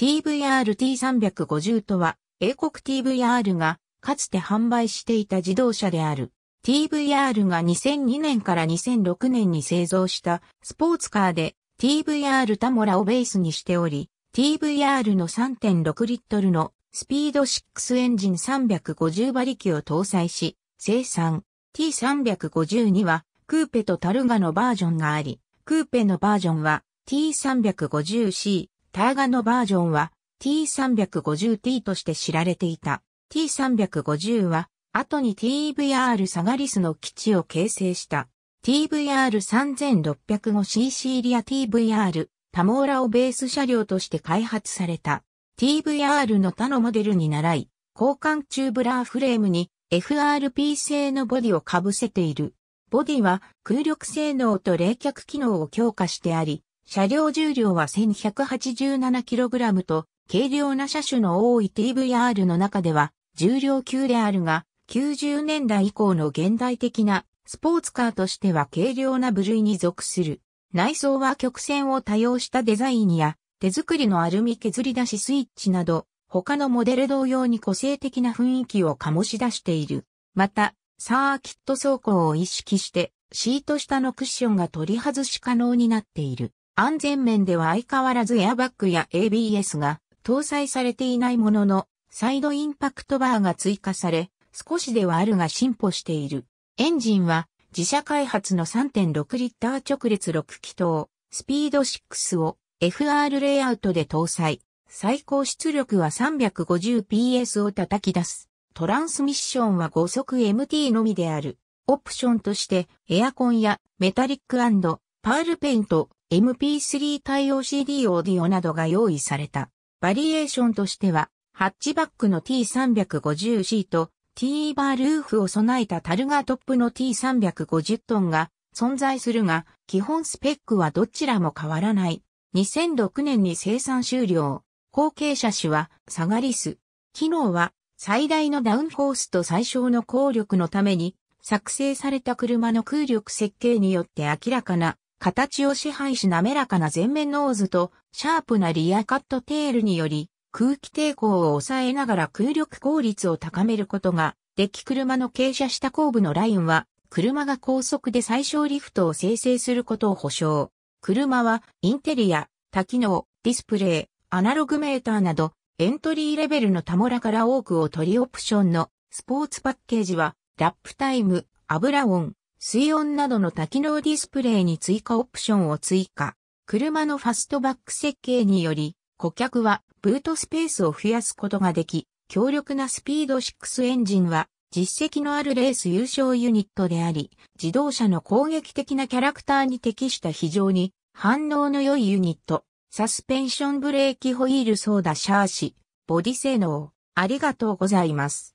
TVR-T350 とは、英国 TVR がかつて販売していた自動車である。TVR が2002年から2006年に製造したスポーツカーで TVR タモラをベースにしており、TVR の 3.6 リットルのスピード6エンジン350馬力を搭載し、生産 T350 にはクーペとタルガのバージョンがあり、クーペのバージョンは T350C、タルガのバージョンは T350T として知られていた。T350 は後に TVR サガリスの基地を形成した。TVR3605cc リア TVR タモーラをベース車両として開発された。TVR の他のモデルに倣い、交換チューブラーフレームに FRP 製のボディをかぶせている。ボディは空力性能と冷却機能を強化してあり、車両重量は 1187kg と、軽量な車種の多い TVR の中では、重量級であるが、90年代以降の現代的なスポーツカーとしては軽量な部類に属する。内装は曲線を多用したデザインや、手作りのアルミ削り出しスイッチなど、他のモデル同様に個性的な雰囲気を醸し出している。また、サーキット走行を意識して、シート下のクッションが取り外し可能になっている。安全面では相変わらずエアバッグや ABS が搭載されていないものの、サイドインパクトバーが追加され、少しではあるが進歩している。エンジンは自社開発の 3.6 リッター直列6気筒、スピード6を FR レイアウトで搭載。最高出力は 350PS を叩き出す。トランスミッションは5速 MT のみである。オプションとしてエアコンやメタリック&パールペイント、MP3 対応 CD オーディオなどが用意された。バリエーションとしては、ハッチバックの T350C と T バールーフを備えたタルガトップの T350 トンが存在するが、基本スペックはどちらも変わらない。2006年に生産終了。後継車種はサガリス。機能は最大のダウンフォースと最小の後力のために、作成された車の空力設計によって明らかな形を支配し滑らかな前面ノーズとシャープなリアカットテールにより空気抵抗を抑えながら空力効率を高めることができ車の傾斜した後部のラインは車が高速で最小リフトを生成することを保証。車はインテリア、多機能、ディスプレイ、アナログメーターなどエントリーレベルのタモラから多くを取りオプションのスポーツパッケージはラップタイム、油音、水温などの多機能ディスプレイに追加オプションを追加。車のファストバック設計により、顧客はブートスペースを増やすことができ、強力なスピード6エンジンは実績のあるレース優勝ユニットであり、自動車の攻撃的なキャラクターに適した非常に反応の良いユニット。サスペンションブレーキホイールソーダシャーシ、ボディ性能。ありがとうございます。